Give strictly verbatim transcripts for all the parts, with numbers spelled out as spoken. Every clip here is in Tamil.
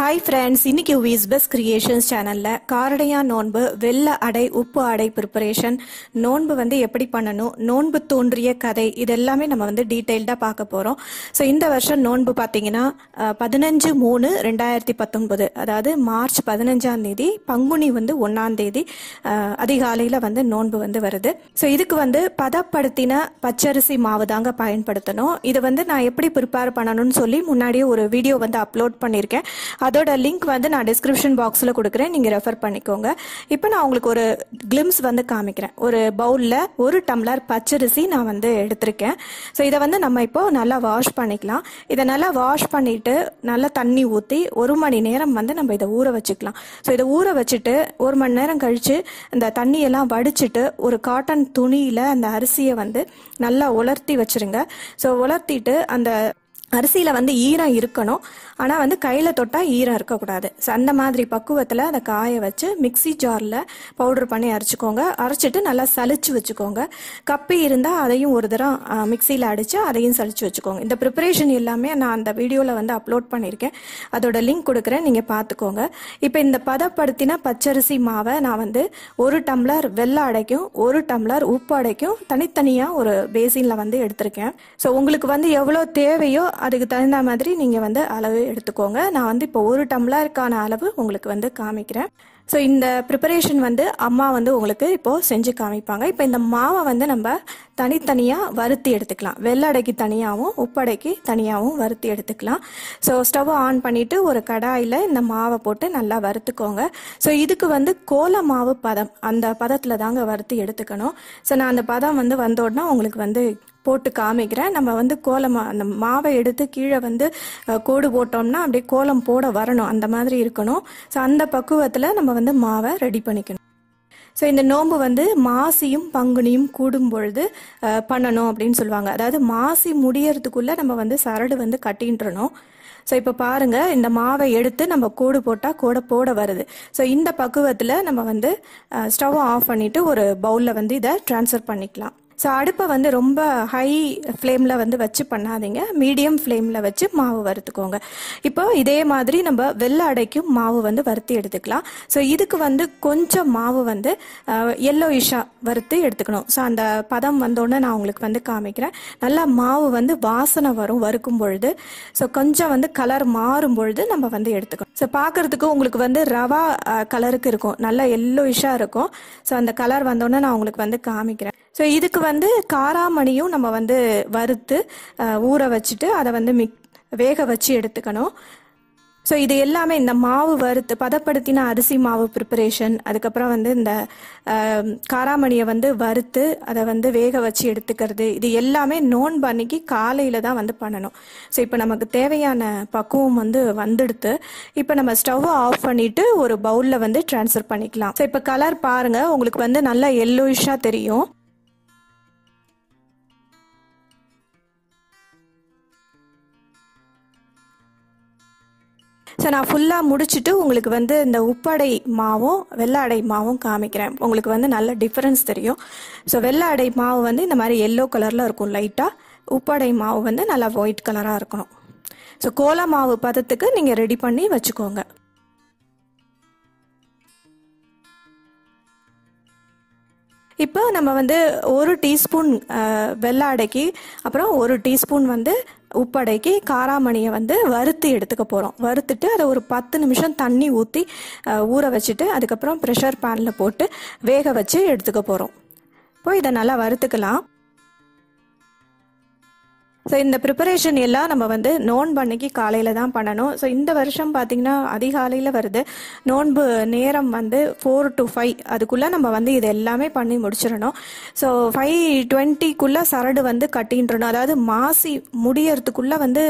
Hi friends, in Yuvi's best creations channel, Karadayan nonbu, Vella Adai, Uppu Adai preparation, nonbu vande eppadi pannanum, nonbu thoondriya kadai idellame nama vande detailed ah paakaporom. So inda varsham nonbu pathingina fifteen three twenty nineteen adhaadu March fifteen am theedi panguni vande one am theedi adhigalaila vande nonbu vande varudhu. So idukku vande padapadthina pacharisi maavu daanga payanpaduthanom. Idu vande na eppadi prepare pannanum nu solli munnadiye oru video vande upload pannirken. அதோட லிங்க் வந்து நான் description boxல கொடுக்கிறேன், நீங்க ரெஃபர் பண்ணிக்கோங்க. இப்போ நான் உங்களுக்கு ஒரு glimpse வந்து காமிக்கிறேன். ஒரு பவுல்ல ஒரு டம்ளர் பச்சரிசி நான் வந்து எடுத்துர்க்கேன். சோ இத வந்து நம்ம இப்போ நல்லா வாஷ் பண்ணிக்கலாம். இத நல்லா வாஷ் பண்ணிட்டு நல்லா தண்ணி ஊத்தி ஒரு மணி நேரம் வந்து நம்ம இத ஊற வச்சுக்கலாம். சோ இத ஊற வச்சிட்டு ஒரு மணி நேரம் கழிச்சு இந்த தண்ணி எல்லாம் வடிச்சிட்டு ஒரு காட்டன் துணியில அந்த அரிசியை வந்து நல்லா உலர்த்தி வச்சிருங்க. சோ உலர்த்திட்டு அந்த அரிசில வந்து ஈரம் இருக்கணும் ஆனா வந்து கையில தொட்டா ஈரம் இருக்க கூடாது சோ அந்த மாதிரி பக்குவத்துல அத காய வச்சு மிக்ஸி ஜார்ல பவுடர் பண்ணி அரைச்சுக்கோங்க அரைச்சிட்டு நல்லா சலிச்சு வச்சுக்கோங்க கப்பி இருந்தா அதையும் ஒரு தரம் மிக்ஸில அடிச்சு அதையும் சலிச்சு வச்சுக்கோங்க இந்த प्रिपरेशन எல்லாமே நான் அந்த வீடியோல வந்து அப்லோட் பண்ணிருக்கேன் அதோட லிங்க் கொடுக்கிறேன் நீங்க பாத்துக்கோங்க இப்போ இந்த பதப்படுத்தின பச்சரிசி மாவை நான் வந்து ஒரு டம்ளர் வெல்ல அடைக்கும் ஒரு டம்ளர் உப்பு அடைக்கும் தனித்தனியா ஒரு பேசின்ல வந்து எடுத்துர்க்கேன் சோ உங்களுக்கு வந்து எவ்வளவு தேவையோ அதுக்கு தகுந்த மாதிரி நீங்க வந்து அளவு எடுத்துக்கோங்க நான் வந்து இப்போ ஒரு டம்ளர்க்கான அளவு உங்களுக்கு வந்து காமிக்கிறேன் So in the preparation vandu amma vandu ungalku ipo senju kaamipanga ipo inda maava vandu namba thani thaniya varuthi eduthukalam velladaikku thaniyavum uppadaikku thaniyavum varuthi eduthukalam so stove on pannittu oru kadaiyila inda maava potu nalla varuthukonga so idukku vandu kola maavu padam anda padathila daanga varuthi eduthukanum so na anda padam vandu vandodna ungalku vandu போட்டு காமிக்கிறேன் நம்ம வந்து கோலம் அந்த மாவை எடுத்து கீழ வந்து கோடு போட்டோம்னா அப்படியே கோலம் போட வரணும் அந்த மாதிரி இருக்கணும் சோ அந்த பக்குவத்துல நம்ம வந்து மாவை ரெடி பண்ணிக்கணும் சோ இந்த நோம்பு வந்து மாசியும் பங்குனியும் கூடும் பொழுது பண்ணனும் அப்படினு சொல்வாங்க அதாவது மாசி முடியறதுக்குள்ள நம்ம வந்து சரடு வந்து கட்டின்றணும் சோ இப்போ பாருங்க இந்த மாவை எடுத்து நம்ம கோடு போட்டா கோட போட வருது சோ இந்த பக்குவத்துல நம்ம வந்து ஸ்டவ் ஆஃப் பண்ணிட்டு ஒரு பவுல்ல வந்து இத ட்ரான்ஸ்ஃபர் பண்ணிக்கலாம் சோ அடுப்பை வந்து ரொம்ப ஹை ஃப்ளேம்ல வந்து வச்சு பண்ணாதீங்க மீடியம் ஃப்ளேம்ல வச்சு மாவு வறுத்துக்கோங்க இப்போ இதே மாதிரி நம்ம வெல்ல அடைக்கும் மாவு வந்து வறுத்து எடுத்துக்கலாம் சோ இதுக்கு வந்து கொஞ்சம் மாவு வந்து yellowisha வறுத்து எடுத்துக்கணும் சோ அந்த பதம் வந்தோனே நான் உங்களுக்கு வந்து காமிக்கிறேன் நல்லா மாவு வந்து வாசனை வரும் வறுக்கும் பொழுது சோ கொஞ்சம் வந்து கலர் மாறும் பொழுது நம்ம வந்து எடுத்துக்கணும் சோ பாக்கிறதுக்கு உங்களுக்கு வந்து ரவா கலருக்கு இருக்கும் நல்லா yellowisha இருக்கும் சோ அந்த கலர் வந்தோனே நான் உங்களுக்கு வந்து காமிக்கிறேன் சோ இதுக்கு வந்து காராமணியும் நம்ம வந்து வறுத்து ஊற வச்சிட்டு அத வந்து வேக வச்சி எடுத்துக்கணும் சோ இது எல்லாமே இந்த மாவு வறுத்து பதப்படுத்தின அரிசி மாவு प्रिपरेशन அதுக்கு அப்புறம் வந்து இந்த காராமணியை வந்து வறுத்து அத வந்து வேக வச்சி எடுத்துக்கிறது இது எல்லாமே நோன்பு அன்னைக்கு காலையில தான் வந்து பண்ணனும் சோ இப்போ நமக்கு தேவையான பக்குவம் வந்து வந்துடுது இப்போ நம்ம ஸ்டவ் ஆஃப் பண்ணிட்டு ஒரு பவுல்ல வந்து ட்ரான்ஸ்ஃபர் பண்ணிக்கலாம் சோ இப்போ கலர் பாருங்க உங்களுக்கு வந்து நல்லா yellowisha தெரியும் சோ நான் ஃபுல்லா முடிச்சிட்டு உங்களுக்கு வந்து இந்த உப்படை மாவும் வெல்ல அடை மாவும் காமிக்கிறேன் உங்களுக்கு வந்து நல்ல டிஃபரன்ஸ் தெரியும் சோ வெல்ல அடை மாவு வந்து இந்த மாதிரி yellow கலர்ல இருக்கும் லைட்டா உப்படை மாவு வந்து நல்லா white கலரா இருக்கும் சோ கோலா மாவு பதத்துக்கு நீங்க ரெடி பண்ணி வச்சுக்கோங்க இப்போ நம்ம வந்து ஒரு டீஸ்பூன் வெல்ல அடைக்கு அப்புறம் ஒரு டீஸ்பூன் வந்து உப்படைக்கு காராமணியை வந்து வறுத்து எடுத்துக்க போறோம் வறுத்துட்டு அத ஒரு பத்து நிமிஷம் தண்ணி ஊத்தி ஊற வச்சிட்டு அதுக்கு அப்புறம் பிரஷர் panல போட்டு வேக வச்சி எடுத்துக்க போறோம் இப்போ இத நல்லா வறுத்துக்கலாம் சோ இந்த प्रिपरेशन எல்லாம் நம்ம வந்து நோன்பு அன்னைக்கு காலையில தான் பண்ணனும் சோ இந்த வருஷம் பாத்தீங்கன்னா அதிகாலையில வருது நோன்பு நேரம் வந்து four to five அதுக்குள்ள நம்ம வந்து இது எல்லாமே பண்ணி முடிச்சிரணும் சோ five twenty குள்ள சரடு வந்து கட்டின்றணும் அதாவது மாசி முடியறதுக்குள்ள வந்து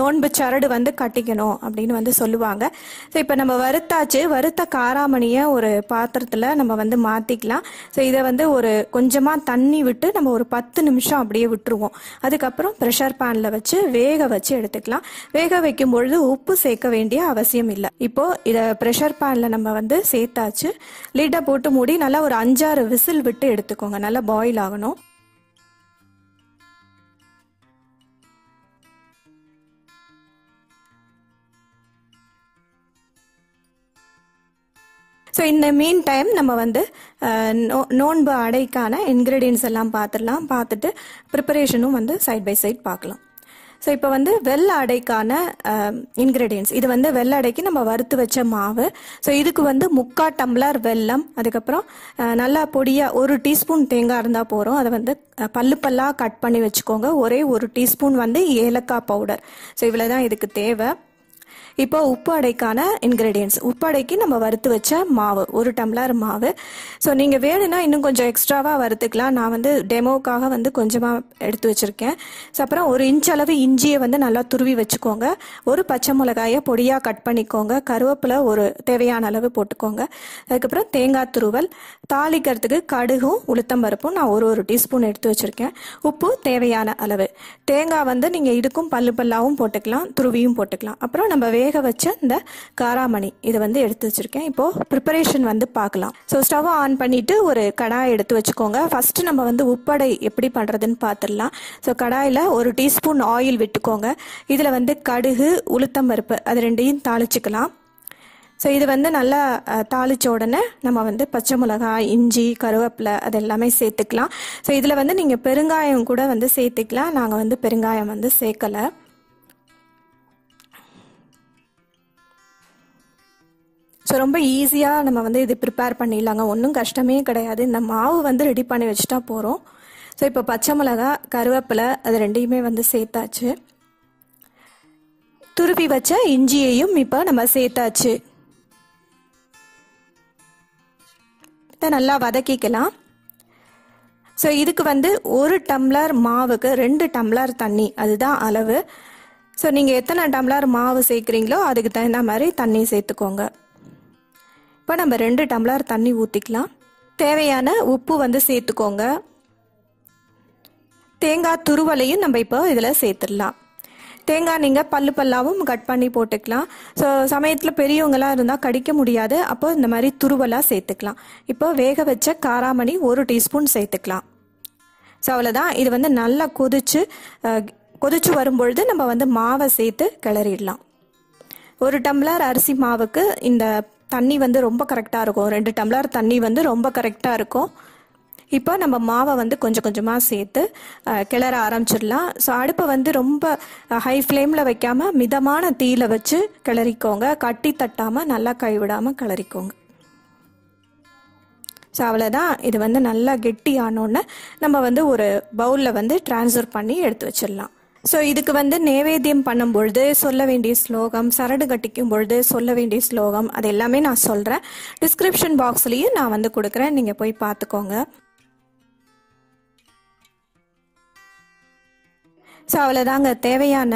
நோன்பு சரடு வந்து கட்டிக்கணும் அப்படினு வந்து சொல்லுவாங்க சோ இப்போ நம்ம வறுத்தாச்சு வறுத்த காராமணியை ஒரு பாத்திரத்துல நம்ம வந்து மாத்திக்கலாம் சோ இத வந்து ஒரு கொஞ்சமா தண்ணி விட்டு நம்ம ஒரு பத்து நிமிஷம் அப்படியே விட்டுருவோம் அதுக்கு அப்புறம் பிரஷர் panல வச்சு வேக வச்சு எடுத்துக்கலாம் வேக வைக்கும் பொழுது உப்பு சேக்க வேண்டிய அவசியம் இல்ல இப்போ இத பிரஷர் panல நம்ம வந்து சேத்தாச்சு லிட் போட்டு மூடி நல்லா ஒரு அஞ்சு ஆறு விசில் விட்டு எடுத்துக்கோங்க நல்லா boil ஆகணும் So in the meantime, நம்ம வந்து நோன்பு அடைக்கான ingredients எல்லாம் பார்த்திரலாம், பார்த்துட்டு preparationம் வந்து side by side பார்க்கலாம். So இப்போ வந்து வெள்ளை அடைக்கான ingredients. இது வந்து வெள்ளை அடைக்கு நம்ம வறுத்து வச்ச மாவு. So இதுக்கு வந்து முக்கா டம்ளர் வெல்லம், அதுக்கு அப்புறம் நல்லா பொடியா ஒரு டீஸ்பூன் தேங்காய் இருந்தா போறோம். அத வந்து பல்லு பல்லா கட் பண்ணி வெச்சுக்கோங்க. ஒரே ஒரு டீஸ்பூன் வந்து ஏலக்காய் பவுடர். So இவ்வளவுதான் இதுக்கு தேவை. இப்போ உப்பு அடைக்கான ingredients. உப்பு அடைக்கு நம்ம வறுத்து வச்ச மாவு ஒரு டம்ளர் மாவு. சோ நீங்க வேணும்னா இன்னும் கொஞ்சம் எக்ஸ்ட்ராவா வறுத்துக்கலாம். நான் வந்து டெமோக்காக வந்து கொஞ்சமா எடுத்து வச்சிருக்கேன். சோ அப்புறம் ஒரு இன்ச் அளவு இஞ்சியை வந்து நல்லா துருவி வெச்சுக்கோங்க. ஒரு பச்சை மிளகாயை பொடியா கட் பண்ணிக்கோங்க. கருவேப்பிலை ஒரு தேவையான அளவு போட்டுக்கோங்க. அதுக்கு அப்புறம் தேங்காய் துருவல், தாளிக்கிறதுக்கு கடுகும் உளுத்தம் பருப்பும் நான் ஒரு ஒரு டீஸ்பூன் எடுத்து வச்சிருக்கேன். உப்பு தேவையான அளவு. தேங்காய் வந்து நீங்க இடுக்கும் பல்லு பல்லாவும் போட்டுக்கலாம், துருவியும் போட்டுக்கலாம். அப்புறம் நம்ம வேக வச்ச இந்த காராமணி இது வந்து எடுத்து வச்சிருக்கேன். இப்போ प्रिपरेशन வந்து பார்க்கலாம். சோ ஸ்டவ் ஆன் பண்ணிட்டு ஒரு கடாய் எடுத்து வெச்சுக்கோங்க. ஃபர்ஸ்ட் நம்ம வந்து உப்படை எப்படி பண்றதுன்னு பாத்துறலாம். சோ கடாயில ஒரு டீஸ்பூன் ஆயில் விட்டுக்கோங்க. இதுல வந்து கடுகு, உளுத்தம் பருப்பு அது ரெண்டையும் தாளிச்சுக்கலாம். சோ இது வந்து நல்லா தாளிச்ச உடனே நம்ம வந்து பச்சை மிளகாய், இஞ்சி, கருவேப்பிலை அது எல்லாமே சேர்த்துக்கலாம். சோ இதுல வந்து நீங்க பெருங்காயம் கூட வந்து சேர்த்துக்கலாம். நாங்க வந்து பெருங்காயம் வந்து சேர்க்கல. சோ ரொம்ப ஈஸியா நம்ம வந்து இது prepare பண்ணிடலாங்க. ஒண்ணும் கஷ்டமே கிடையாது. இந்த மாவு வந்து ரெடி பண்ணி வச்சிட்டா போறோம். சோ இப்போ பச்சை மிளகாய், கருவேப்பிலை அது ரெண்டையுமே வந்து சேர்த்தாச்சு. துருவி வச்ச இஞ்சியையும் இப்போ நம்ம சேர்த்தாச்சு. இத நல்லா வதக்கிக்கலாம். சோ இதுக்கு வந்து ஒரு டம்ளர் மாவுக்கு ரெண்டு டம்ளர் தண்ணி அதுதான் அளவு. சோ நீங்க எத்தனை டம்ளர் மாவு சேர்க்கறீங்களோ அதுக்கு தகுந்த மாதிரி தண்ணி சேர்த்துக்கோங்க. இப்போ நம்ம ரெண்டு டம்ளர் தண்ணி ஊத்திக்கலாம். தேவையான உப்பு வந்து சேர்த்துக்கோங்க. தேங்காய் துருவலையும் நம்ம இப்போ இதுல சேர்த்துடலாம். தேங்காய் நீங்க பல்லு பல்லாவும் கட் பண்ணி போட்டுக்கலாம். சோ சமயத்துல பெரியவங்களா இருந்தா கடிக்க முடியாது. அப்போ இந்த மாதிரி துருவலா சேர்த்துக்கலாம். இப்போ வேக வச்ச காராமணி ஒரு டீஸ்பூன் சேர்த்துக்கலாம். சோ அவ்வளவுதான். இது வந்து நல்லா கொதிச்சு கொதிச்சு வரும்பொழுது நம்ம வந்து மாவை சேர்த்து கிளறிடலாம். ஒரு டம்ளர் அரிசி மாவுக்கு இந்த தண்ணி வந்து ரொம்ப கரெக்ட்டா இருக்கும். ரெண்டு டம்ளர் தண்ணி வந்து ரொம்ப கரெக்ட்டா இருக்கும். இப்போ நம்ம மாவை வந்து கொஞ்சம் கொஞ்சமா சேர்த்து கிளற ஆரம்பிச்சிடலாம். சோ அடுப்பை வந்து ரொம்ப ஹை ஃப்ளேம்ல வைக்காம மிதமான தீயில வச்சு கிளறிக்கோங்க. கட்டி தட்டாம நல்லா கைவிடாம கிளறிக்கோங்க. சோ அவ்வளவுதான். இது வந்து நல்லா கெட்டி ஆனோன்னு நம்ம வந்து ஒரு பவுல்ல வந்து டிரான்ஸ்ஃபர் பண்ணி எடுத்து வச்சிடலாம். சோ இதுக்கு வந்து நைவேத்தியம் பண்ணும் பொழுது சொல்ல வேண்டிய ஸ்லோகம், சரடு கட்டிக்கும் பொழுது சொல்ல வேண்டிய ஸ்லோகம் அது எல்லாமே நான் சொல்றேன். டிஸ்கிரிப்ஷன் பாக்ஸ்லயும் நான் வந்து கொடுக்குறேன். நீங்க போய் பார்த்துக்கோங்க. சோ அவ்வளவுதாங்க. தேவையான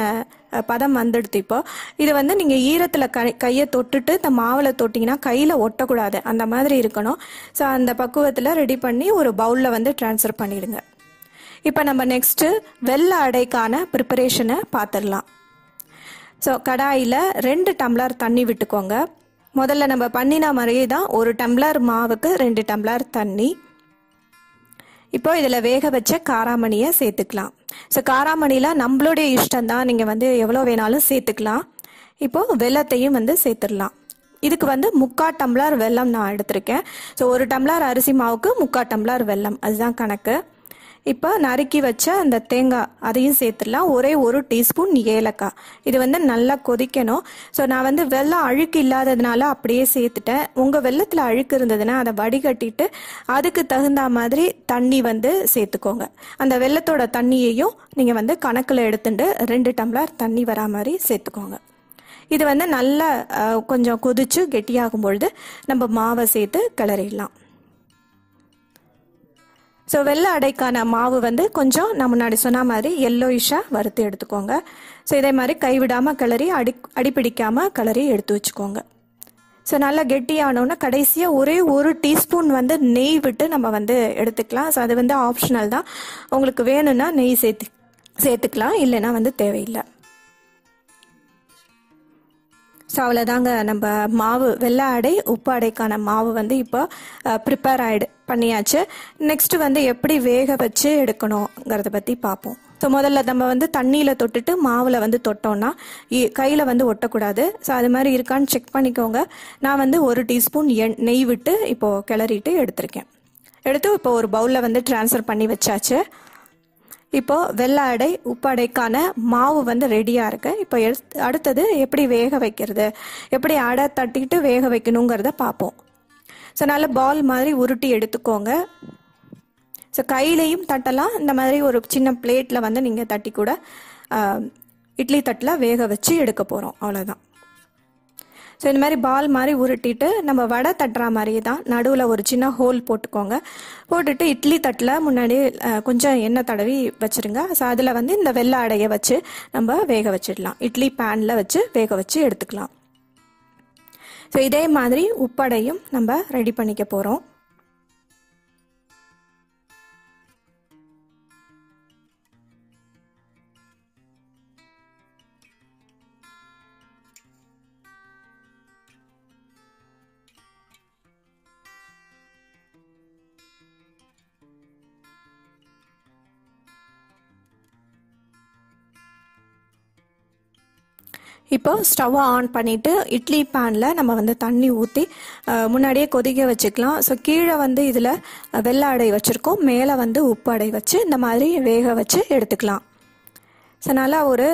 பதம் வந்துடுது. இப்போ இது வந்து நீங்க ஈரத்துல கையை தொட்டுட்டு இந்த மாவுல தொட்டிங்கன்னா கையில ஒட்டக்கூடாது, அந்த மாதிரி இருக்கணும். சோ அந்த பக்குவத்துல ரெடி பண்ணி ஒரு பவுல்ல வந்து டிரான்ஸ்ஃபர் பண்ணிடுங்க. இப்போ நம்ம நெக்ஸ்ட் வெள்ளை அடைக்கான ப்ரிப்பரேஷனை பார்த்துடலாம். ஸோ கடாயில் ரெண்டு டம்ளர் தண்ணி விட்டுக்கோங்க. முதல்ல நம்ம பண்ணின மாதிரியே தான் ஒரு டம்ளர் மாவுக்கு ரெண்டு டம்ளர் தண்ணி. இப்போ இதில் வேக வச்ச காராமணியை சேர்த்துக்கலாம். ஸோ காராமணிலாம் நம்மளுடைய இஷ்டம் தான். நீங்கள் வந்து எவ்வளோ வேணாலும் சேர்த்துக்கலாம். இப்போது வெள்ளத்தையும் வந்து சேர்த்துடலாம். இதுக்கு வந்து முக்கா டம்ளர் வெல்லம் நான் எடுத்திருக்கேன். ஸோ ஒரு டம்ளர் அரிசி மாவுக்கு முக்கா டம்ளர் வெல்லம் அதுதான் கணக்கு. இப்போ நறுக்கி வச்ச அந்த தேங்காய் அதையும் சேர்த்துடலாம். ஒரே ஒரு டீஸ்பூன் ஏலக்காய். இது வந்து நல்லா கொதிக்கணும். ஸோ நான் வந்து வெல்லம் அழுக்கு இல்லாததுனால அப்படியே சேர்த்துட்டேன். உங்கள் வெல்லத்தில் அழுக்கு இருந்ததுன்னா அதை வடிகட்டிட்டு அதுக்கு தகுந்த மாதிரி தண்ணி வந்து சேர்த்துக்கோங்க. அந்த வெல்லத்தோட தண்ணியையும் நீங்கள் வந்து கணக்கில் எடுத்துட்டு ரெண்டு டம்ளர் தண்ணி வரா மாதிரி சேர்த்துக்கோங்க. இது வந்து நல்லா கொஞ்சம் கொதிச்சு கெட்டியாகும் பொழுது நம்ம மாவை சேர்த்து கிளறிடலாம். ஸோ வெள்ளை அடைக்கான மாவு வந்து கொஞ்சம் நான் முன்னாடி சொன்ன மாதிரி எல்லோயிஷாக வறுத்து எடுத்துக்கோங்க. ஸோ இதே மாதிரி கைவிடாமல் கிளறி அடி அடிப்பிடிக்காமல் கிளறி எடுத்து வச்சுக்கோங்க. ஸோ நல்லா கெட்டியானோன்னா கடைசியாக ஒரே ஒரு டீஸ்பூன் வந்து நெய் விட்டு நம்ம வந்து எடுத்துக்கலாம். ஸோ அது வந்து ஆப்ஷனல் தான். உங்களுக்கு வேணும்னா நெய் சேர்த்து சேர்த்துக்கலாம், இல்லைன்னா வந்து தேவையில்லை. ஸோ அவ்வளோதாங்க. நம்ம மாவு வெள்ளை அடை உப்பு அடைக்கான மாவு வந்து இப்போ ப்ரிப்பேர் ஆயிடு பண்ணியாச்சு. நெக்ஸ்ட் வந்து எப்படி வேக வச்சு எடுக்கணுங்கிறத பற்றி பார்ப்போம். So, முதல்ல நம்ம வந்து தண்ணியில தொட்டுட்டு மாவுல வந்து தொட்டோம்னா கையில வந்து ஒட்ட கூடாது சோ அது மாதிரி இருக்கான்னு செக் பண்ணிக்கோங்க நான் வந்து ஒரு டீஸ்பூன் நெய் விட்டு இப்போ கிளறிட்டு எடுத்துர்க்கேன் எடுத்து இப்போ ஒரு பவுல்ல வந்து ட்ரான்ஸ்ஃபர் பண்ணி வச்சாச்சு இப்போ வெல்ல அடை உப்படைக்கான மாவு வந்து ரெடியா இருக்கு இப்போ அடுத்து எப்படி வேக வைக்கிறது எப்படி அடை தட்டிட்டு வேக வைக்கணும்ங்கறத பாப்போம் சோ நல்ல பால் மாதிரி உருட்டி எடுத்துக்கோங்க சோ கையிலயும் தட்டலாம் இந்த மாதிரி ஒரு சின்ன பிளேட்ல வந்து நீங்க தட்டி கூட இட்லி தட்டல வேக வச்சி எடுக்க போறோம் அவ்வளவுதான் சோ இந்த மாதிரி பால் மாதிரி உருட்டிட்டு நம்ம வடை தட்டற மாதிரியே தான் நடுவுல ஒரு சின்ன ஹோல் போட்டுக்கோங்க போட்டுட்டு இட்லி தட்டல முன்னாடி கொஞ்சம் எண்ணெய் தடவி வச்சிருங்க சோ அதுல வந்து இந்த வெள்ள அடைய வச்சு நம்ம வேக வச்சிடலாம் இட்லி panல வச்சு வேக வச்சு எடுத்துக்கலாம் சோ இதே மாதிரி உப்படையும் நம்ம ரெடி பண்ணிக்க போறோம் இப்போ ஸ்டவ் ஆன் பண்ணிட்டு இட்லி panல நம்ம வந்து தண்ணி ஊத்தி முன்னாடியே கொதிக்க வச்சுக்கலாம் சோ கீழ வந்து இதுல வெல்ல அடை வச்சிருக்கோம் மேல வந்து உப்பு அடை வச்சு இந்த மாதிரி வேக வச்சு எடுத்துக்கலாம் சனால ஒரு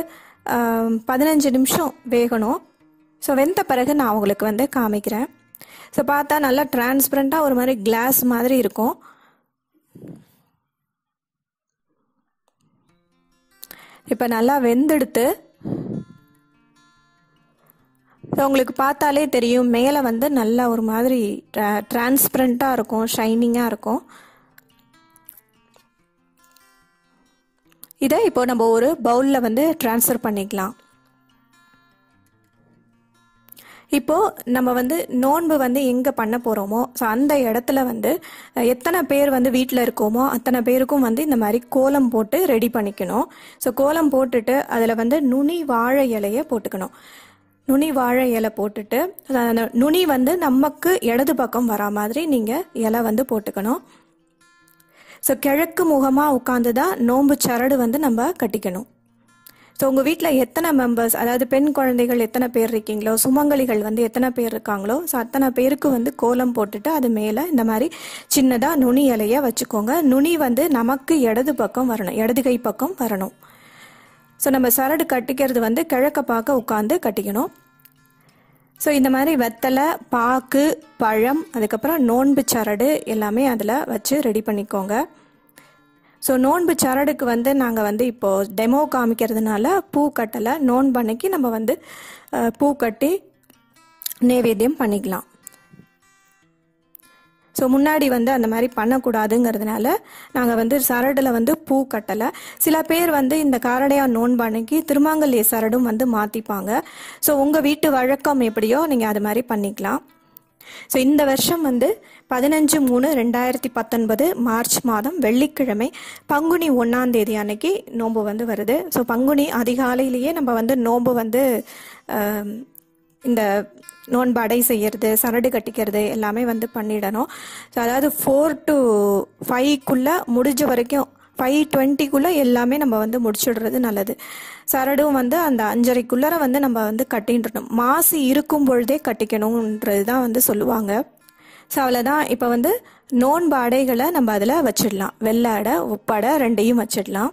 பதினைந்து நிமிஷம் வேகணும் சோ வெந்த பிறகு நான் உங்களுக்கு வந்து காமிக்கிறேன் சோ பார்த்தா நல்லா ட்ரான்ஸ்பரண்டா ஒரு மாதிரி கிளாஸ் மாதிரி இருக்கும் இப்போ நல்லா வெந்தெடுத்து So உங்களுக்கு பார்த்தாலே தெரியும் மேல வந்து நல்ல ஒரு மாதிரி ட்ரான்ஸ்பரண்டா இருக்கும் ஷைனிங்கா இருக்கும் இத இப்போ நம்ம ஒரு பவுல்ல வந்து ட்ரான்ஸ்ஃபர் பண்ணிக்கலாம் இப்போ நம்ம வந்து நோன்பு வந்து எங்க பண்ண போறோமோ சோ அந்த இடத்துல வந்து எத்தனை பேர் வந்து வீட்ல இருக்கோமோ அத்தனை பேருக்கும் வந்து இந்த மாதிரி கோலம் போட்டு ரெடி பண்ணிக்கணும் சோ கோலம் போட்டுட்டு அதுல வந்து நுனி வாழை இலையை போட்டுக்கணும் நுனி வாழை இலை போட்டுட்டு நுனி வந்து நமக்கு இடது பக்கம் வரா மாதிரி நீங்க இலை வந்து போட்டுக்கணும் சோ கிழக்கு முகமா உட்கார்ந்ததா நோன்பு சரடு வந்து நம்ம கட்டிக்கணும் சோ உங்க வீட்ல எத்தனை மெம்பர்ஸ் அதாவது பெண் குழந்தைகள் எத்தனை பேர் இருக்கீங்களோ சுமங்கலிகள் வந்து எத்தனை பேர் இருக்காங்களோ சோ அத்தனை பேருக்கு வந்து கோலம் போட்டுட்டு அது மேல இந்த மாதிரி சின்னதா நுனி இலையை வச்சுக்கோங்க நுனி வந்து நமக்கு இடது பக்கம் வரணும் இடது கை பக்கம் வரணும் சோ நம்ம சரடு கட்டிக்கிறது வந்து கிழக்க பாக்க உட்கார்ந்து கட்டிக்கணும் சோ இந்த மாதிரி வெத்தலை பாக்கு பழம் அதுக்கு அப்புறம் நோன்பு சரடு எல்லாமே அதுல வச்சு ரெடி பண்ணிக்கோங்க சோ நோன்பு சரடுக்கு வந்து நாங்க வந்து இப்போ டெமோ காமிக்கிறதுனால பூ கட்டல நோன்பு அன்னைக்கு நம்ம வந்து பூ கட்டி நைவேத்தியம் பண்ணிக்கலாம் சோ முன்னாடி வந்து அந்த மாதிரி பண்ண கூடாதுங்கிறதுனால நாங்க வந்து சரடுல வந்து பூ கட்டல சில பேர் வந்து இந்த காரடையான் நோன்பு அன்னைக்கு திருமாங்கல்ய சரடும் வந்து மாத்திப்பாங்க சோ உங்க வீட்டு வழக்கம் எப்படியோ நீங்க அது மாதிரி பண்ணிக்கலாம் சோ இந்த வருஷம் வந்து பதினைந்து மூன்று இரண்டாயிரத்து பத்தொன்பது மார்ச் மாதம் வெள்ளிக்கிழமை பங்குனி ஒன்றாம் தேதி அன்னைக்கு நோன்பு வந்து வருது சோ பங்குனி அதிகாலையிலேயே நம்ம வந்து நோன்பு வந்து இந்த நோன்பு அடை செய்யறது சரடு கட்டிக்கிறது எல்லாமே வந்து பண்ணிடணும் சோ அதாவது நான்கு டு ஐந்து குள்ள முடிஞ்ச வரைக்கும் ஐந்து இருபது குள்ள எல்லாமே நம்ம வந்து முடிச்சிடுறது நல்லது சரடும் வந்து அந்த ஐந்து குள்ளற வந்து நம்ம வந்து கட்டிடணும் மாசி இருக்கும் பொழுதே கட்டிக்கணும்ன்றது தான் வந்து சொல்லுவாங்க சோ அவ்வளவுதான் இப்போ வந்து நோன்பு அடைகளை நம்ம அதல வச்சிடலாம் வெல்ல அடை உப்படை ரெண்டையும் வச்சிடலாம்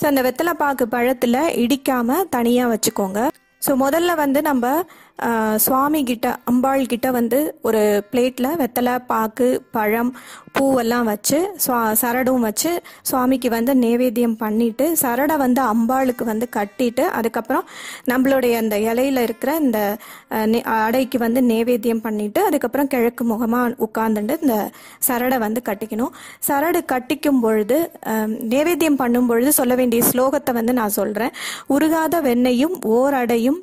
சோ அந்த வெத்தலை பாக்கு பழத்துல இடிக்காம தனியா வச்சுக்கோங்க சோ முதல்ல வந்து நம்ம சுவாமி கிட்ட அம்பாள் கிட்ட வந்து ஒரு பிளேட்ல வெத்தலை பாக்கு பழம் பூ எல்லாம் வச்சு சரடும் வச்சு சுவாமிக்கு வந்து நைவேத்தியம் பண்ணிட்டு சரட வந்து அம்பாளுக்கு வந்து கட்டிட்டு அதுக்கு அப்புறம் நம்மளுடைய அந்த இலையில இருக்கிற இந்த அடைக்கு வந்து நைவேத்தியம் பண்ணிட்டு அதுக்கு அப்புறம் கிழக்கு முகமா உட்கார்ந்துட்டு இந்த சரட வந்து கட்டிக்கணும் சரடு கட்டிக்கும் பொழுது நைவேத்தியம் பண்ணும் பொழுது சொல்ல வேண்டிய ஸ்லோகத்தை வந்து நான் சொல்றேன் உருகாத வெண்ணையும் ஓர் அடையும்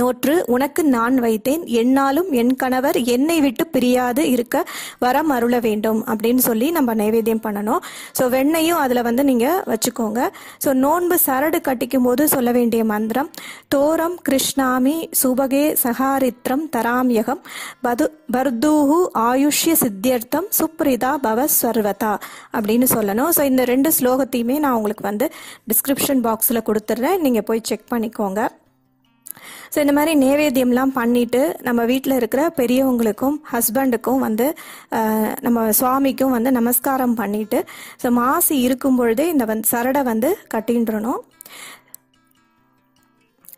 நோற்று உனக்கு நான் வைத்தேன், என்னாலும் என் கணவர் என்னை விட்டு பிரியாது இருக்க வரம் அருள வேண்டும் அப்படின்னு சொல்லி நம்ம நைவேத்தியம் பண்ணணும். ஸோ வெண்ணையும் அதில் வந்து நீங்கள் வச்சுக்கோங்க. ஸோ நோன்பு சரடு கட்டிக்கும் போது சொல்ல வேண்டிய மந்திரம் தோரம் கிருஷ்ணாமி சுபகே சஹாரித்ரம் தராம்யகம் பது பர்தூஹு ஆயுஷ்ய சித்தியர்த்தம் சுப்ரிதா பவ ஸ்வர்வதா அப்படின்னு சொல்லணும். ஸோ இந்த ரெண்டு ஸ்லோகத்தையுமே நான் உங்களுக்கு வந்து டிஸ்கிரிப்ஷன் பாக்ஸில் கொடுத்துட்றேன், நீங்கள் போய் செக் பண்ணிக்கோங்க. ஸோ இந்த மாதிரி நைவேத்தியம்லாம் பண்ணிவிட்டு நம்ம வீட்டில் இருக்கிற பெரியவங்களுக்கும் ஹஸ்பண்டுக்கும் வந்து நம்ம சுவாமிக்கும் வந்து நமஸ்காரம் பண்ணிவிட்டு ஸோ மாசி இருக்கும் பொழுதே இந்த வந்து சரடை வந்து கட்டின்றணும்.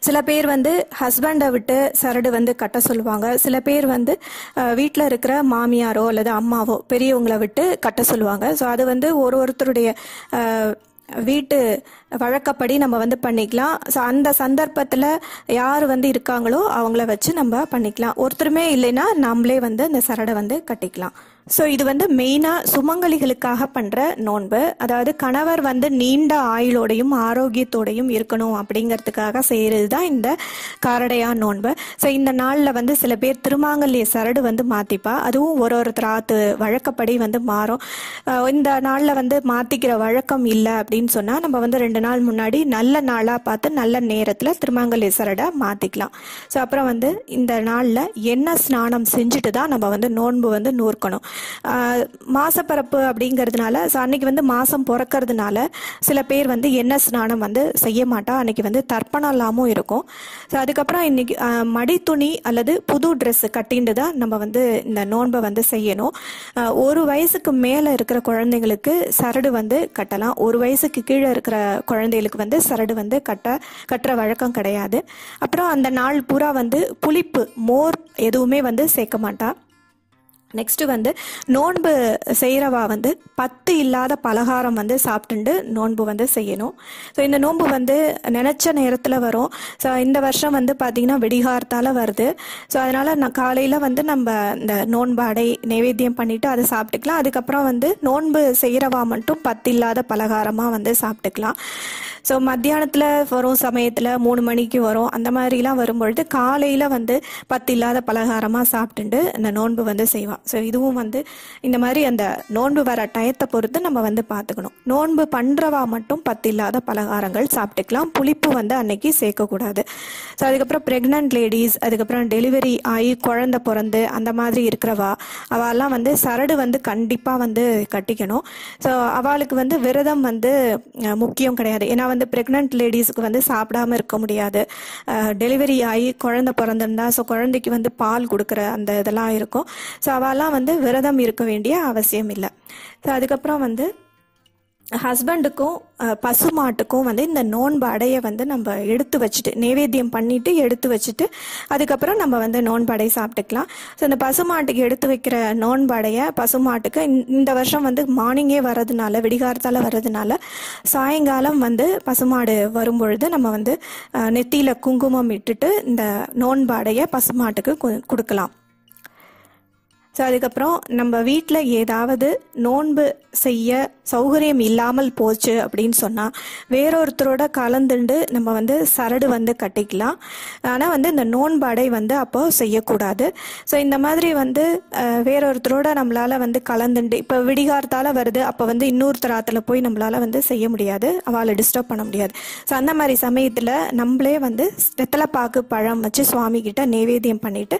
சில பேர் வந்து ஹஸ்பண்டை விட்டு சரடு வந்து கட்ட சொல்லுவாங்க, சில பேர் வந்து வீட்டில் இருக்கிற மாமியாரோ அல்லது அம்மாவோ பெரியவங்களை விட்டு கட்ட சொல்லுவாங்க. ஸோ அது வந்து ஒரு ஒருத்தருடைய வீட்டு வழக்கப்படி நம்ம வந்து பண்ணிக்கலாம். ஸோ அந்த சந்தர்ப்பத்தில் யார் வந்து இருக்காங்களோ அவங்கள வச்சு நம்ம பண்ணிக்கலாம். ஒருத்தருமே இல்லைன்னா நம்மளே வந்து அந்த சரடை வந்து கட்டிக்கலாம். ஸோ இது வந்து மெயினாக சுமங்கலிகளுக்காக பண்ணுற நோன்பு. அதாவது கணவர் வந்து நீண்ட ஆயுளோடையும் ஆரோக்கியத்தோடையும் இருக்கணும் அப்படிங்கிறதுக்காக செய்கிறது தான் இந்த காரடையான் நோன்பு. ஸோ இந்த நாளில் வந்து சில பேர் திருமாங்கல்ய சரடு வந்து மாற்றிப்பா, அதுவும் ஒரு ஒருத்தர் ஆத்து வழக்கப்படி வந்து மாறும். இந்த நாளில் வந்து மாற்றிக்கிற வழக்கம் இல்லை அப்படின்னு சொன்னால் நம்ம வந்து ரெண்டு நாள் முன்னாடி நல்ல நாளாக பார்த்து நல்ல நேரத்தில் திருமாங்கல்ய சரடை மாற்றிக்கலாம். ஸோ அப்புறம் வந்து இந்த நாளில் எண்ணெய் ஸ்நானம் செஞ்சுட்டு தான் நம்ம வந்து நோன்பு வந்து நூற்கணும். மாசப்பரப்பு அப்படிங்கிறதுனால ஸோ அன்னைக்கு வந்து மாசம் பிறக்கிறதுனால சில பேர் வந்து எண்ணெய் ஸ்நானம் வந்து செய்ய மாட்டா, அன்னைக்கு வந்து தர்ப்பணம் இல்லாமல் இருக்கும். ஸோ அதுக்கப்புறம் இன்னைக்கு மடி துணி அல்லது புது ட்ரெஸ் கட்டிட்டு தான் நம்ம வந்து இந்த நோன்பை வந்து செய்யணும். ஒரு வயசுக்கு மேலே இருக்கிற குழந்தைங்களுக்கு சரடு வந்து கட்டலாம், ஒரு வயசுக்கு கீழே இருக்கிற குழந்தைகளுக்கு வந்து சரடு வந்து கட்ட கட்டுற வழக்கம் கிடையாது. அப்புறம் அந்த நாள் பூரா வந்து புளிப்பு மோர் எதுவுமே வந்து சேர்க்க மாட்டா. நெக்ஸ்ட்டு வந்து நோன்பு செய்கிறவா வந்து பத்து இல்லாத பலகாரம் வந்து சாப்பிட்டுண்டு நோன்பு வந்து செய்யணும். ஸோ இந்த நோன்பு வந்து நினச்ச நேரத்தில் வரும். ஸோ இந்த வருஷம் வந்து பார்த்திங்கன்னா வெடிகாரத்தால் வருது. ஸோ அதனால் நான் காலையில் வந்து நம்ம இந்த நோன்பு அடை நைவேத்தியம் பண்ணிவிட்டு அதை சாப்பிட்டுக்கலாம். அதுக்கப்புறம் வந்து நோன்பு செய்கிறவா மட்டும் பத்து இல்லாத பலகாரமாக வந்து சாப்பிட்டுக்கலாம். ஸோ மத்தியானத்தில் வரும் சமயத்தில் மூணு மணிக்கு வரும், அந்த மாதிரிலாம் வரும்பொழுது காலையில் வந்து பத்து இல்லாத பலகாரமாக சாப்பிட்டுண்டு இந்த நோன்பு வந்து செய்வான். ஸோ இதுவும் வந்து இந்த மாதிரி அந்த நோன்பு வர டயத்தை பொறுத்து நம்ம வந்து பார்த்துக்கணும். நோன்பு பண்ணுறவா மட்டும் பத்து இல்லாத பலகாரங்கள் சாப்பிட்டுக்கலாம், புளிப்பு வந்து அன்னைக்கு சேர்க்கக்கூடாது. ஸோ அதுக்கப்புறம் ப்ரெக்னென்ட் லேடிஸ், அதுக்கப்புறம் டெலிவரி ஆகி குழந்தை பிறந்து அந்த மாதிரி இருக்கிறவா அவெல்லாம் வந்து சரடு வந்து கண்டிப்பாக வந்து கட்டிக்கணும். ஸோ அவளுக்கு வந்து விரதம் வந்து முக்கியம் கிடையாது. ஏன்னா வந்து பிரெக்னன்ட் லேடிஸுக்கு வந்து சாப்பிடாம இருக்க முடியாது. டெலிவரி ஆகி குழந்தை பிறந்திருந்தா ஸோ குழந்தைக்கு வந்து பால் கொடுக்குற அந்த இதெல்லாம் இருக்கும். ஸோ அவெல்லாம் வந்து விரதம் இருக்க வேண்டிய அவசியம் இல்லை. ஸோ அதுக்கப்புறம் வந்து ஹஸ்பண்டுக்கும் பசுமாட்டுக்கும் வந்து இந்த நோன்பு அடையை வந்து நம்ம எடுத்து வச்சுட்டு நைவேத்தியம் பண்ணிவிட்டு எடுத்து வச்சுட்டு அதுக்கப்புறம் நம்ம வந்து நோன்பு அடையை சாப்பிட்டுக்கலாம். ஸோ இந்த பசுமாட்டுக்கு எடுத்து வைக்கிற நோன்பு அடையை பசுமாட்டுக்கு இந்த வருஷம் வந்து மார்னிங்கே வர்றதுனால விடிகாரத்தால் வர்றதுனால சாயங்காலம் வந்து பசுமாடு வரும்பொழுது நம்ம வந்து நெத்தியில் குங்குமம் இட்டுட்டு இந்த நோன்பு அடையை பசுமாட்டுக்கு கொடுக்கலாம். ஸோ அதுக்கப்புறம் நம்ம வீட்டில் ஏதாவது நோன்பு செய்ய சௌகரியம் இல்லாமல் போச்சு அப்படின்னு சொன்னால் வேறொருத்தரோட கலந்துண்டு நம்ம வந்து சரடு வந்து கட்டிக்கலாம். ஆனால் வந்து இந்த நோன்பு அடை வந்து அப்போது செய்யக்கூடாது. ஸோ இந்த மாதிரி வந்து வேறொருத்தரோட நம்மளால் வந்து கலந்துண்டு இப்போ விடிகாரத்தால் வருது, அப்போ வந்து இன்னொரு தரத்தில் போய் நம்மளால் வந்து செய்ய முடியாது, அவளை டிஸ்டர்ப் பண்ண முடியாது. ஸோ அந்த மாதிரி சமயத்தில் நம்மளே வந்து வெத்தலைப்பாக்கு பழம் வச்சு சுவாமிகிட்ட நைவேத்தியம் பண்ணிவிட்டு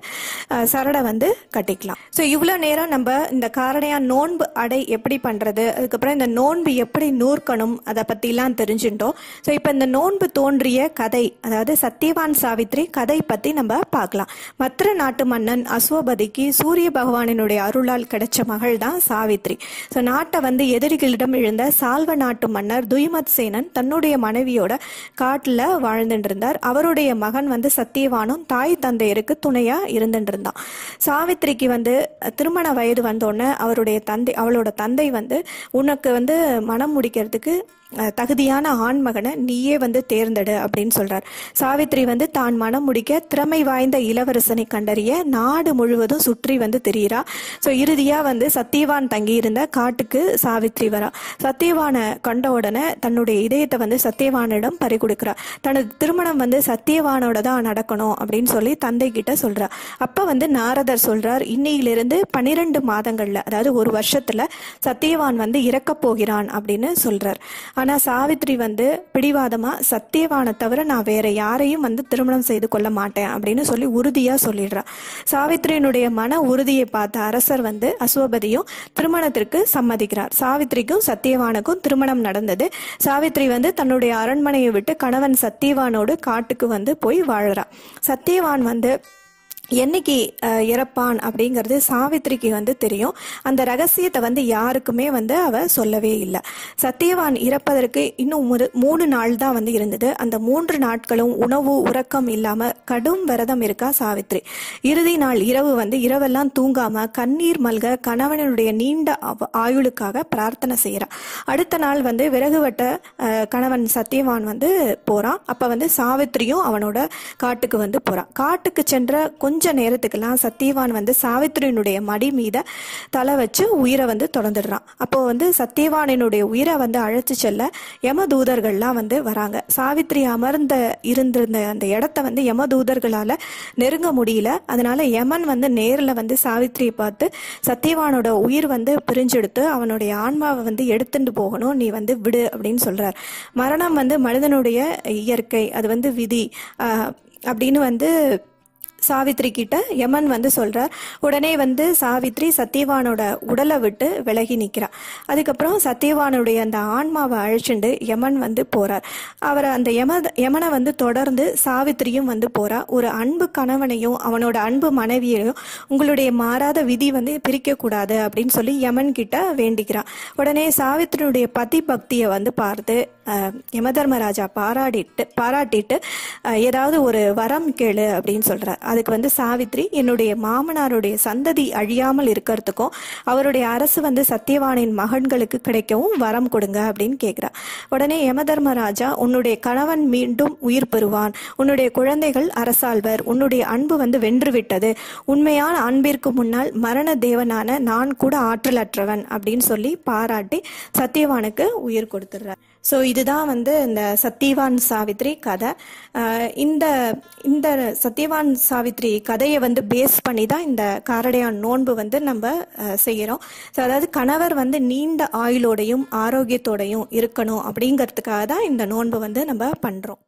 சரடை வந்து கட்டிக்கலாம். ஸோ இவ்வளோ நேரம் நம்ம இந்த காரடையான் நோன்பு அடை எப்படி பண்ணுறது, அதுக்கப்புறம் இந்த நோன்பு எப்படி நூற்கணும் அதை பற்றிலாம் தெரிஞ்சுட்டோம். ஸோ இப்போ இந்த நோன்பு தோன்றிய கதை, அதாவது சத்யவான் சாவித்ரி கதை பற்றி நம்ம பார்க்கலாம். மற்ற நாட்டு மன்னன் அஸ்வபதிக்கு சூரிய பகவானினுடைய அருளால் கிடைச்ச மகள் தான் சாவித்ரி. ஸோ நாட்டை வந்து எதிரிகளிடம் இழந்த சால்வ நாட்டு மன்னர் துய்மத் சேனன் தன்னுடைய மனைவியோட காட்டில் வாழ்ந்துட்டு இருந்தார். அவருடைய மகன் வந்து சத்யவானும் தாய் தந்தையருக்கு துணையாக இருந்துட்டு இருந்தான். சாவித்ரிக்கு வந்து திருமண வயது வந்தோடனே அவருடைய தந்தை அவளோட தந்தை வந்து உனக்கு வந்து மனம் முடிக்கிறதுக்கு தகுதியான ஆண் மகனை நீயே வந்து தேர்ந்தெடு அப்படின்னு சொல்றார். சாவித்ரி வந்து தான் மனம் முடிக்க திறமை வாய்ந்த இளவரசனை கண்டறிய நாடு முழுவதும் சுற்றி வந்து தெரிகிறா. ஸோ இறுதியா வந்து சத்தியவான் தங்கியிருந்த காட்டுக்கு சாவித்ரி வரா. சத்தியவானை கண்ட உடனே தன்னுடைய இதயத்தை வந்து சத்தியவானிடம் பறிகொடுக்கிறா. தனது திருமணம் வந்து சத்தியவானோட தான் நடக்கணும் அப்படின்னு சொல்லி தந்தை கிட்ட சொல்றா. அப்ப வந்து நாரதர் சொல்றார், இன்னையிலிருந்து பனிரெண்டு மாதங்கள்ல அதாவது ஒரு வருஷத்துல சத்தியவான் வந்து இறக்க போகிறான் அப்படின்னு சொல்றார். ஆனா சாவித்ரி வந்து பிடிவாதமா சத்தியவானை தவிர நான் வேற யாரையும் வந்து திருமணம் செய்து கொள்ள மாட்டேன் அப்படின்னு சொல்லி உறுதியா சொல்லிடுறா. சாவித்ரியனுடைய மன உறுதியை பார்த்த அரசர் வந்து அஸ்வபதியும் திருமணத்திற்கு சம்மதிக்கிறார். சாவித்ரிக்கும் சத்தியவானுக்கும் திருமணம் நடந்தது. சாவித்ரி வந்து தன்னுடைய அரண்மனையை விட்டு கணவன் சத்தியவானோடு காட்டுக்கு வந்து போய் வாழறா. சத்தியவான் வந்து என்னைக்கு இறப்பான் அப்படிங்கிறது சாவித்ரிக்கு வந்து தெரியும். அந்த ரகசியத்தை வந்து யாருக்குமே வந்து அவ சொல்லவே இல்லை. சத்தியவான் இறப்பதற்கு இன்னும் ஒரு மூணு நாள் தான் வந்து இருந்தது. அந்த மூன்று நாட்களும் உணவு உறக்கம் இல்லாம கடும் விரதம் இருக்கா சாவித்ரி. இறுதி நாள் இரவு வந்து இரவெல்லாம் தூங்காம கண்ணீர் மல்க கணவனுடைய நீண்ட ஆயுளுக்காக பிரார்த்தனை செய்யறா. அடுத்த நாள் வந்து விறகு வெட்ட கணவன் சத்தியவான் வந்து போறான். அப்ப வந்து சாவித்ரியும் அவனோட காட்டுக்கு வந்து போறான். காட்டுக்கு சென்ற கொஞ்ச நேரத்துக்கெல்லாம் சத்தியவான் வந்து சாவித்ரியனுடைய மடி மீத தலை வச்சு உயிரை வந்து தொடர்ந்துடுறான். அப்போ வந்து சத்தியவானினுடைய உயிரை வந்து அழைச்சி செல்ல யமதூதர்கள்லாம் வந்து வராங்க. சாவித்ரி அமர்ந்த இருந்திருந்த அந்த இடத்த வந்து யமதூதர்களால நெருங்க முடியல. அதனால யமன் வந்து நேரில் வந்து சாவித்ரியை பார்த்து சத்தியவானோட உயிர் வந்து பிரிஞ்செடுத்து அவனுடைய ஆன்மாவை வந்து எடுத்துட்டு போகணும், நீ வந்து விடு அப்படின்னு சொல்றார். மரணம் வந்து மனிதனுடைய இயற்கை, அது வந்து விதி அப்படின்னு வந்து சாவித்ரி கிட்ட யமன் வந்து சொல்றார். உடனே வந்து சாவித்ரி சத்தியவானோட உடலை விட்டு விலகி நிக்கிறா. அதுக்கப்புறம் சத்தியவானுடைய அந்த ஆன்மாவை அழிச்சுண்டு யமன் வந்து போறார். அவரை அந்த யம யமனை வந்து தொடர்ந்து சாவித்ரியும் வந்து போறா. ஒரு அன்பு கணவனையும் அவனோட அன்பு மனைவியையும் உங்களுடைய மாறாத விதி வந்து பிரிக்க கூடாது அப்படின்னு சொல்லி யமன் கிட்ட வேண்டிக்கிறான். உடனே சாவித்ரியுடைய பதி பக்தியை வந்து பார்த்து யமதர்மராஜா பாராட்டிட்டு பாராட்டிட்டு ஏதாவது ஒரு வரம் கேளு அப்படின்னு சொல்றார். அதுக்கு வந்து சாவித்ரி என்னுடைய மாமனாருடைய சந்ததி அழியாமல் இருக்கிறதுக்கும் அவருடைய அரசு வந்து சத்தியவானின் மகன்களுக்கு கிடைக்கவும் வரம் கொடுங்க அப்படின்னு கேட்கிறா. உடனே யமதர்மராஜா உன்னுடைய கணவன் மீண்டும் உயிர் பெறுவான், உன்னுடைய குழந்தைகள் அரசாள்வர், உன்னுடைய அன்பு வந்து வென்றுவிட்டது, உண்மையான அன்பிற்கு முன்னால் மரண தேவனான நான் கூட ஆற்றலற்றவன் அப்படின்னு சொல்லி பாராட்டி சத்தியவானுக்கு உயிர் கொடுத்துடுறார். ஸோ இதுதான் வந்து இந்த சத்தியவான் சாவித்ரி கதை. இந்த இந்த சத்தியவான் சாவித்ரி கதையை வந்து பேஸ் பண்ணி தான் இந்த காரடையான் நோன்பு வந்து நம்ம செய்கிறோம். ஸோ அதாவது கணவர் வந்து நீண்ட ஆயுளோடையும் ஆரோக்கியத்தோடையும் இருக்கணும் அப்படிங்கிறதுக்காக தான் இந்த நோன்பு வந்து நம்ம பண்ணுறோம்.